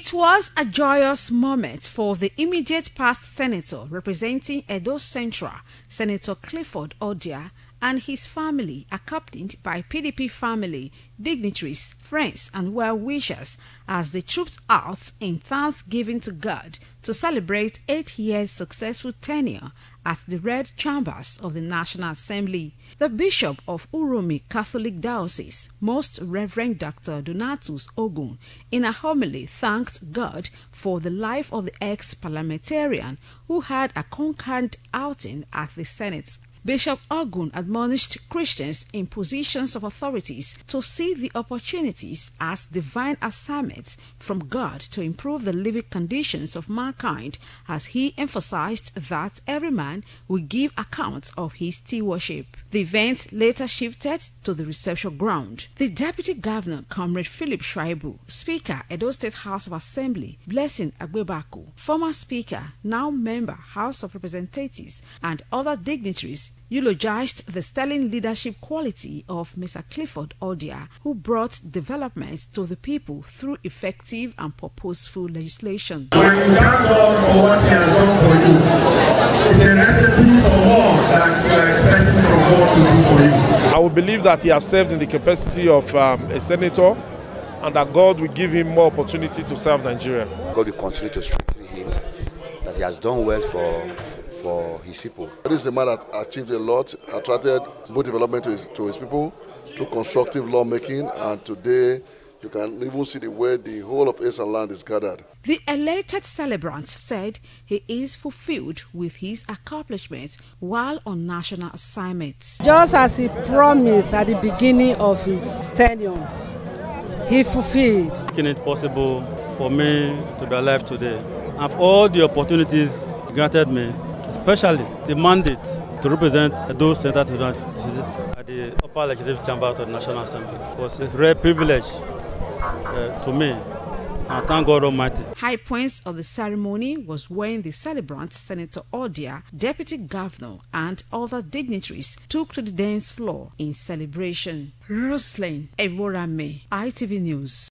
It was a joyous moment for the immediate past senator representing Edo Central, Senator Clifford Odia, and his family, accompanied by PDP family, dignitaries, friends and well-wishers as they trooped out in thanksgiving to God to celebrate 8 years' successful tenure at the Red Chambers of the National Assembly. The Bishop of Uromi Catholic Diocese, Most Reverend Dr. Donatus Ogun, in a homily thanked God for the life of the ex-parliamentarian who had a concurrent outing at the Senate. Bishop Ogun admonished Christians in positions of authorities to see the opportunities as divine assignments from God to improve the living conditions of mankind, as he emphasized that every man will give accounts of his stewardship. The event later shifted to the reception ground. The Deputy Governor, Comrade Philip Shuaibu, Speaker, Edo State House of Assembly, Blessing Aguibaku, former Speaker, now member, House of Representatives, and other dignitaries eulogized the sterling leadership quality of Mr. Clifford Odia, who brought development to the people through effective and purposeful legislation. We thank God for what He has done for you. It's a recipe for more that you are expecting from God to do for you. I would believe that he has served in the capacity of a senator, and that God will give him more opportunity to serve Nigeria. God will continue to strengthen him, that he has done well for his people. This is a man that achieved a lot, attracted good development to his people through constructive lawmaking, and today you can even see the way the whole of Esan land is gathered. The elated celebrants said he is fulfilled with his accomplishments while on national assignments. Just as he promised at the beginning of his tenure, he fulfilled. Making it possible for me to be alive today, and for all the opportunities granted me, especially the mandate to represent those central students at the upper legislative chambers of the National Assembly. It was a rare privilege to me, and thank God Almighty. High points of the ceremony was when the celebrants, Senator Odia, Deputy Governor and other dignitaries took to the dance floor in celebration. Roseline Ebhoramen, ITV News.